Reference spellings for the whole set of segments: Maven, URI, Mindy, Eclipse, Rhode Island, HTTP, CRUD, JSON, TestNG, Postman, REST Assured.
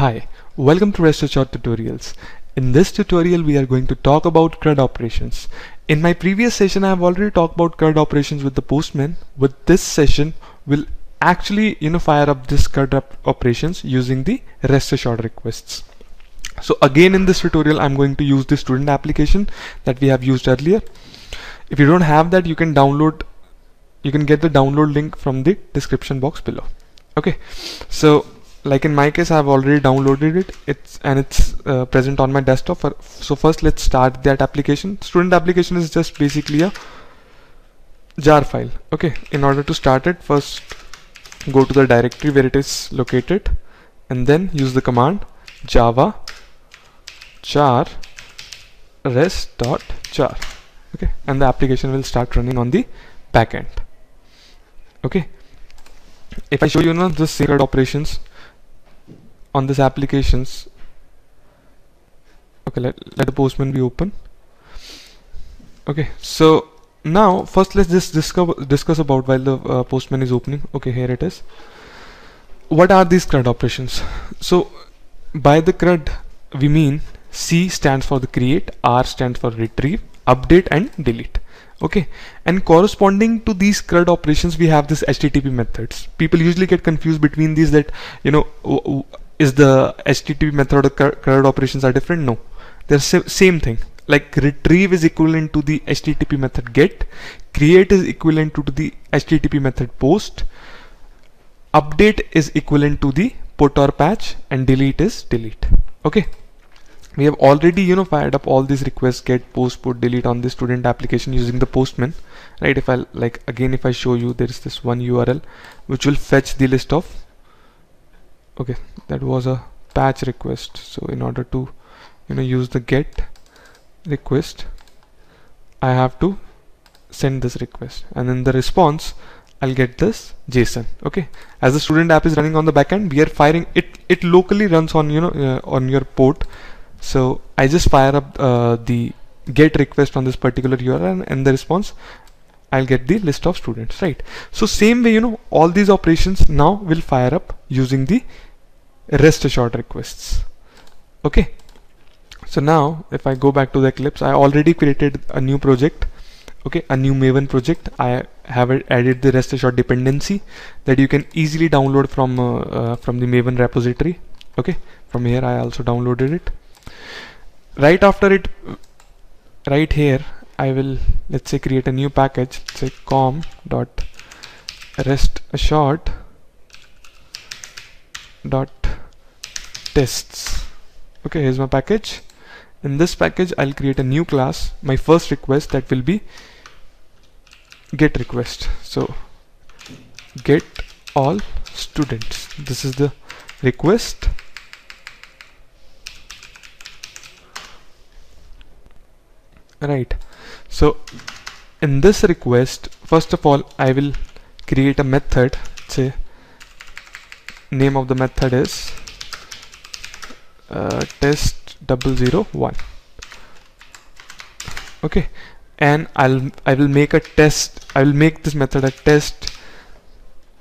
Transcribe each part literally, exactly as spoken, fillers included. Hi, welcome to REST Assured tutorials. In this tutorial we are going to talk about CRUD operations. In my previous session I have already talked about CRUD operations with the Postman. With this session we'll actually you know fire up this CRUD op operations using the REST Assured requests. So again in this tutorial I'm going to use the student application that we have used earlier. If you don't have that, you can download you can get the download link from the description box below. Okay, so like in my case I have already downloaded it it's and it's uh, present on my desktop. For, so first let's start that application. Student application is just basically a jar file. Okay, in order to start it, first go to the directory where it is located and then use the command java char res.char. Okay, and the application will start running on the backend. Okay, if I show you now the CRUD operations on this applications. Okay, let, let the Postman be open. Okay, so now first let's just discover, discuss about while the uh, Postman is opening. Okay, here it is. What are these CRUD operations? So by the CRUD we mean C stands for the create, R stands for retrieve, update and delete. Okay, and corresponding to these CRUD operations we have this H T T P methods. People usually get confused between these, that you know is the H T T P method or CRUD operations are different. No, they're same thing. Like retrieve is equivalent to the H T T P method get, create is equivalent to the H T T P method post, update is equivalent to the put or patch, and delete is delete. Okay, we have already you know fired up all these requests, get, post, put, delete, on the student application using the Postman, right? If I like again if I show you, there is this one U R L which will fetch the list of. Okay, that was a patch request, so in order to you know use the get request I have to send this request, and in the response I'll get this JSON. Okay, as the student app is running on the backend, we are firing it it locally runs on you know uh, on your port. So I just fire up uh, the get request on this particular U R L, and, and the response I'll get the list of students, right? So same way you know all these operations now will fire up using the REST Assured requests. Okay, so now if I go back to the Eclipse, I already created a new project. Okay, a new Maven project. I have added the REST Assured dependency that you can easily download from uh, uh, from the Maven repository. Okay, from here I also downloaded it. Right after it, right here I will let's say create a new package, let's say com dot rest assured dot tests. Okay, here's my package. In this package I'll create a new class. My first request, that will be get request, so get all students, this is the request. Right, so in this request, first of all I will create a method. Say name of the method is uh, test double zero one. Okay, and I'll I will make a test I will make this method a test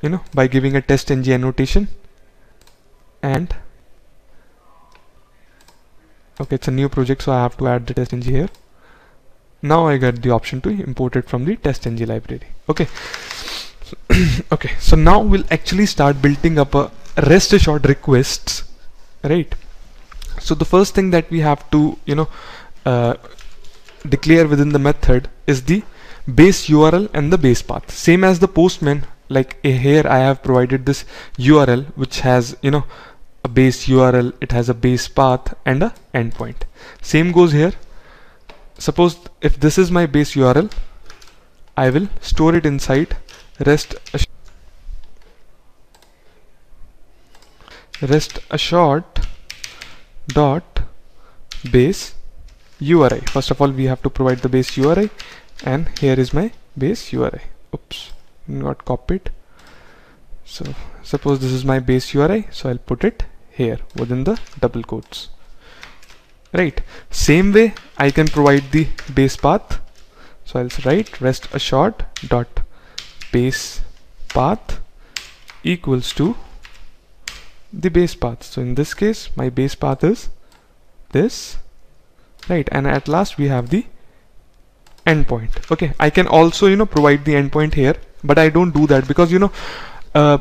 you know by giving a test N G annotation, and okay, it's a new project, so I have to add the test N G here. Now I got the option to import it from the test N G library. Okay, okay, so now we'll actually start building up a REST Assured requests, right? So the first thing that we have to you know uh, declare within the method is the base U R L and the base path. Same as the Postman, like here I have provided this U R L which has you know a base U R L, it has a base path and a endpoint. Same goes here. Suppose if this is my base U R L, I will store it inside rest assured rest assured dot base U R I. First of all we have to provide the base U R I, and here is my base U R I. Oops, not copied. So suppose this is my base U R I, so I'll put it here within the double quotes. Right, same way I can provide the base path, so I'll write rest assured dot base path equals to the base path. So in this case, my base path is this, right? And at last we have the endpoint. Okay, I can also, you know, provide the endpoint here, but I don't do that because, you know, uh,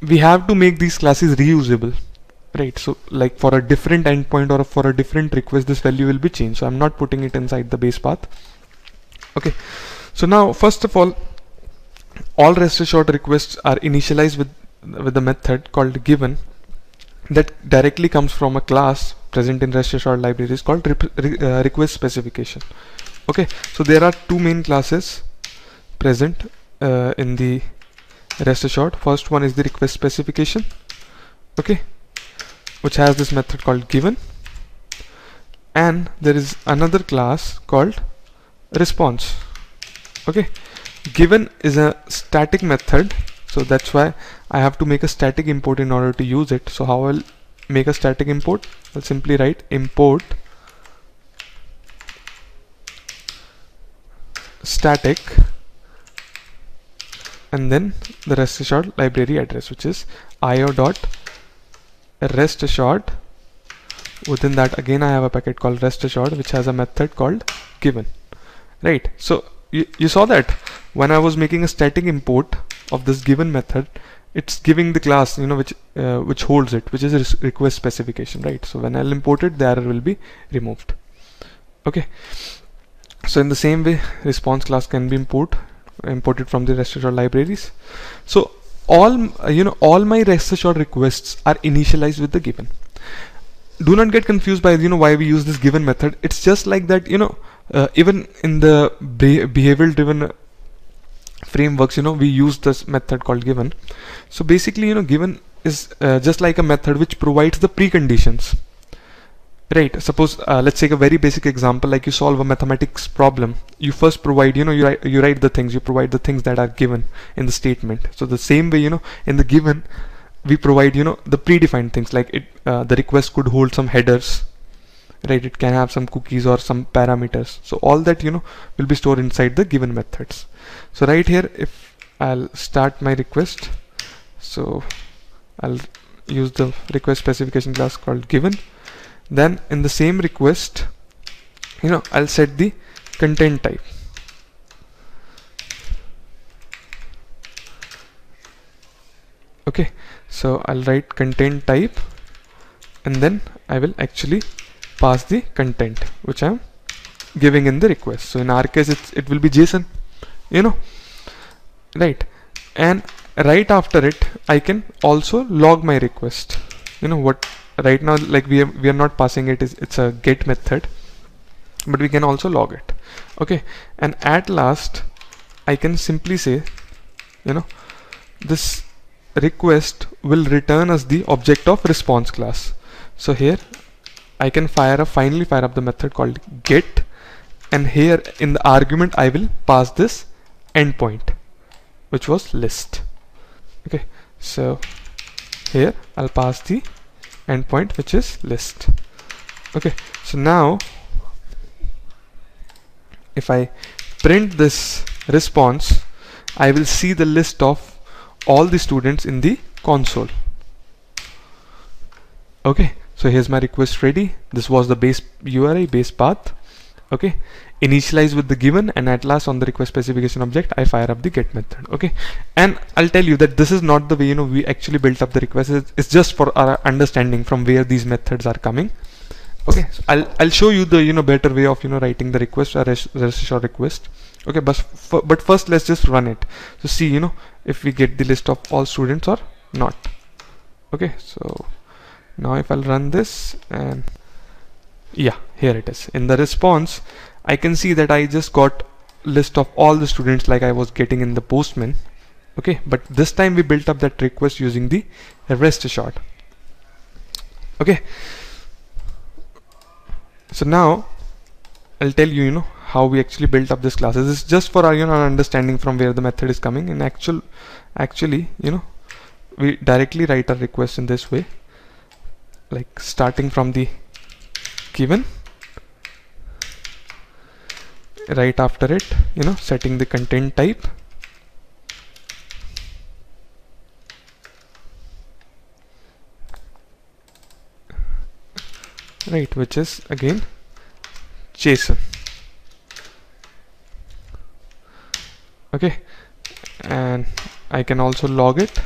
we have to make these classes reusable, right? So like for a different endpoint or for a different request, this value will be changed. So I'm not putting it inside the base path. Okay, so now first of all, all REST assured requests are initialized with with the method called given that directly comes from a class present in REST assured libraries called re re uh, request specification. Okay, so there are two main classes present uh, in the REST assured. First one is the request specification, okay, which has this method called given, and there is another class called response. Okay, given is a static method, so that's why I have to make a static import in order to use it. So how I'll make a static import, I'll simply write import static and then the REST assured library address, which is io dot rest assured. Within that, again I have a packet called rest assured which has a method called given, right? So you, you saw that when I was making a static import of this given method, it's giving the class, you know, which uh, which holds it, which is request specification, right? So when I'll import it, the error will be removed. Okay, so in the same way, response class can be import imported from the REST assured libraries. So all uh, you know all my REST assured requests are initialized with the given. Do not get confused by, you know, why we use this given method. It's just like that, you know, uh, even in the be behavioral driven frameworks, you know, we use this method called given. So basically, you know, given is uh, just like a method which provides the preconditions, right? Suppose uh, let's take a very basic example, like you solve a mathematics problem. You first provide, you know, you write, you write the things, you provide the things that are given in the statement. So the same way, you know, in the given we provide, you know, the predefined things, like it uh, the request could hold some headers, right? It can have some cookies or some parameters. So all that, you know, will be stored inside the given methods. So right here, if I'll start my request, so I'll use the request specification class called given. Then in the same request, you know, I'll set the content type. Okay, so I'll write content type and then I will actually pass the content which I'm giving in the request. So in our case, it's, it will be JSON, you know, right? And right after it, I can also log my request. You know what, right now, like we are, we are not passing it, is it's a get method, but we can also log it. Okay, and at last I can simply say, you know, this request will return as the object of response class. So here I can fire up, finally fire up the method called get, and here in the argument I will pass this endpoint which was list. Okay, so here I'll pass the endpoint which is list. Okay, so now if I print this response, I will see the list of all the students in the console. Okay, so here's my request ready. This was the base U R I, base path, okay, initialized with the given, and at last on the request specification object I fire up the get method. Okay, and I'll tell you that this is not the way, you know, we actually built up the request. It's just for our understanding from where these methods are coming. Okay, so I'll, I'll show you the, you know, better way of, you know, writing the request, or REST assured request. Okay, but, but first let's just run it. So see, you know, if we get the list of all students or not. Okay, so now if I'll run this, and yeah, here it is. In the response, I can see that I just got list of all the students like I was getting in the Postman. Okay, but this time we built up that request using the REST assured. Okay, so now I'll tell you, you know, how we actually built up this class. This is just for our, you know, our understanding from where the method is coming. In actual, actually, you know, we directly write our request in this way, like starting from the given, right after it, you know, setting the content type, right, which is again JSON. Okay, and I can also log it.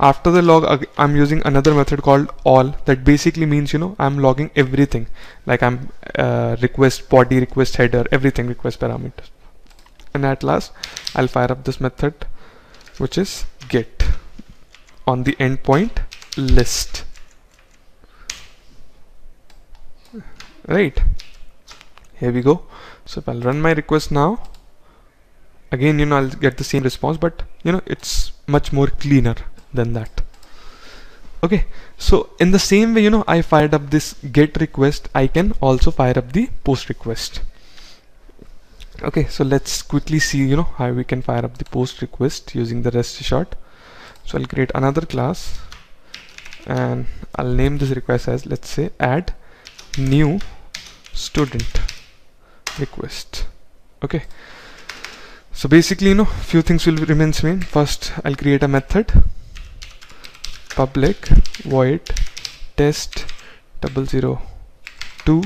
After the log, I'm using another method called all. That basically means, you know, I'm logging everything, like I'm uh, request body, request header, everything, request parameters. And at last, I'll fire up this method, which is get on the endpoint list. Right, here we go. So if I'll run my request now, again, you know, I'll get the same response, but you know, it's much more cleaner than that. Okay, so in the same way, you know, I fired up this get request, I can also fire up the post request. Okay, so let's quickly see, you know, how we can fire up the post request using the REST Assured. So I'll create another class and I'll name this request as, let's say, add new student request. Okay, so basically, you know, few things will remain same. First, I'll create a method, public void test double zero two.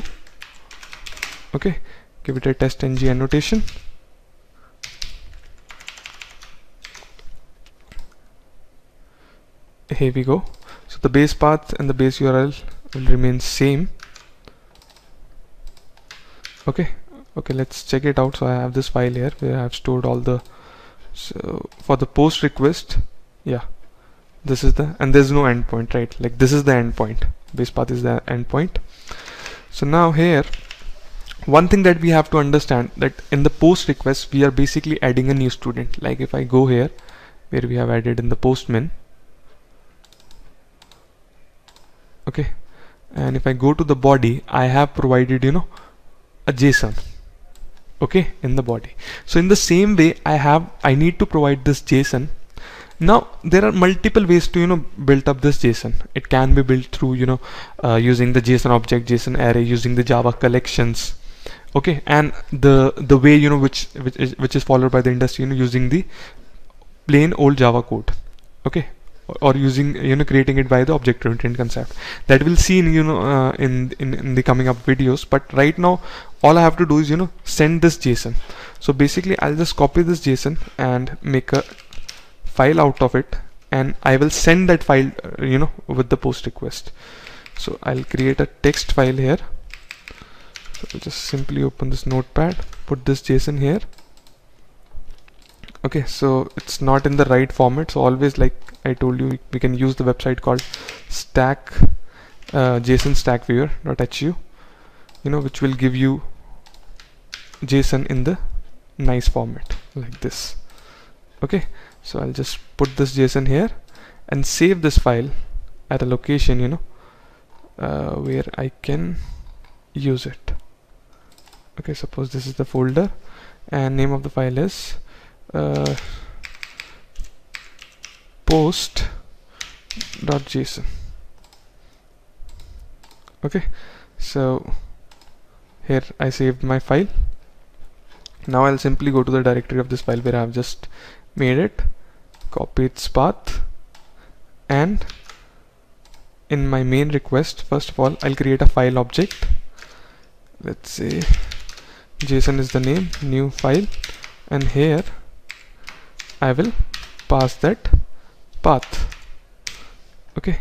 Okay, give it a test N G annotation. Here we go. So the base path and the base U R L will remain same. Okay, okay, let's check it out. So I have this file here where I have stored all the, so for the post request, yeah, this is the, and there's no endpoint, right? Like this is the endpoint, base path is the endpoint. So now here, one thing that we have to understand, that in the post request, we are basically adding a new student. Like if I go here, where we have added in the Postman, okay, and if I go to the body, I have provided, you know, a JSON, okay, in the body. So in the same way, I have, I need to provide this JSON. Now there are multiple ways to, you know, build up this JSON. It can be built through, you know, uh, using the JSON object, JSON array, using the Java collections, okay, and the the way, you know, which which is, which is followed by the industry, you know, using the plain old Java code, okay, or, or using, you know, creating it by the object-oriented concept. That we'll see in, you know, uh, in, in in the coming up videos. But right now, all I have to do is, you know, send this JSON. So basically, I'll just copy this JSON and make a file out of it, and I will send that file, uh, you know, with the post request. So I'll create a text file here. So I'll just simply open this notepad, put this JSON here. Okay, so it's not in the right format. So always, like I told you, we can use the website called stack uh, JSON stack viewer dot H U, you know, which will give you JSON in the nice format like this. Okay, so I'll just put this JSON here and save this file at a location, you know, uh, where I can use it. Okay, suppose this is the folder, and name of the file is uh, post dot J S O N. Okay, so here I saved my file. Now I'll simply go to the directory of this file where I've just made it, copy its path, and in my main request, first of all, I'll create a file object. Let's say JSON is the name, new file, and here I will pass that path. Okay,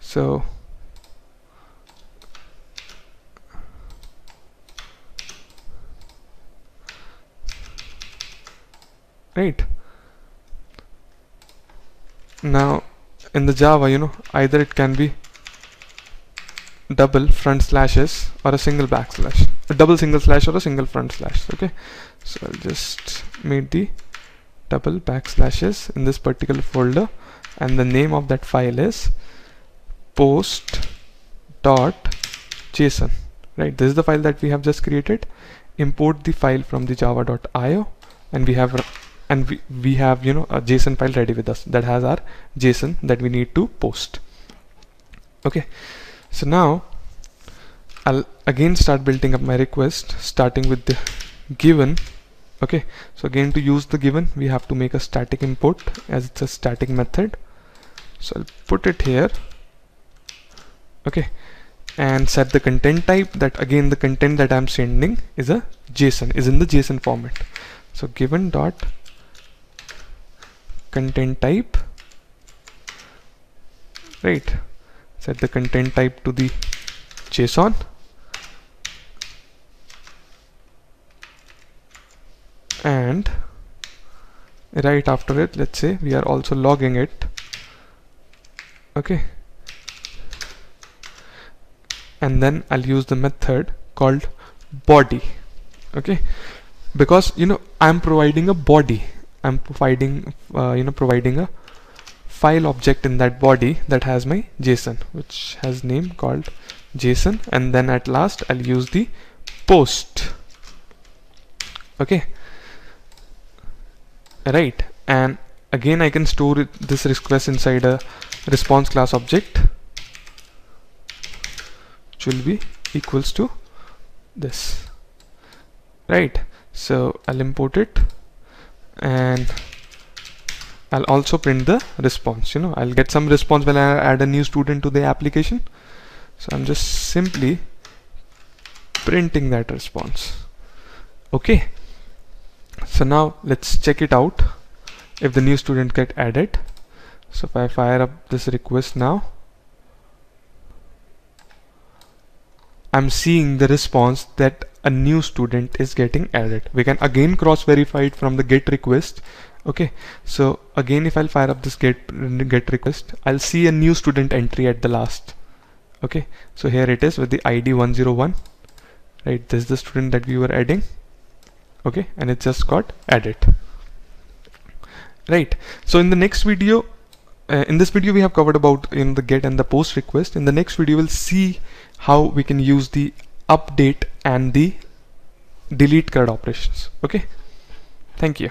so right now in the Java, you know, either it can be double front slashes or a single backslash, a double single slash or a single front slash. Okay, so I'll just make the double backslashes in this particular folder, and the name of that file is post dot J S O N. Right, this is the file that we have just created. Import the file from the java dot I O, and we have and we, we have, you know, a JSON file ready with us that has our JSON that we need to post. Okay, so now I'll again start building up my request, starting with the given. Okay, so again, to use the given, we have to make a static import, as it's a static method. So I'll put it here. Okay, and set the content type, that again the content that I'm sending is a JSON, is in the JSON format. So given dot content type, right, set the content type to the JSON, and right after it, let's say we are also logging it. Okay, and then I'll use the method called body. Okay, because you know I'm providing a body, I'm providing uh, you know providing a file object in that body that has my JSON, which has name called JSON, and then at last I'll use the post. Okay, right, and again I can store it, this request inside a response class object, which will be equals to this, right? So I'll import it, and I'll also print the response. You know, I'll get some response when I add a new student to the application. So I'm just simply printing that response. Okay, so now let's check it out if the new student get added. So if I fire up this request now, I'm seeing the response that a new student is getting added. We can again cross verify it from the GET request. Okay, so again if I'll fire up this GET, get request, I'll see a new student entry at the last. Okay, so here it is with the I D one zero one, right? This is the student that we were adding. Okay, and it just got added. Right, so in the next video, uh, in this video we have covered about in the GET and the POST request. In the next video we'll see how we can use the update and the delete C R U D operations. Okay, thank you.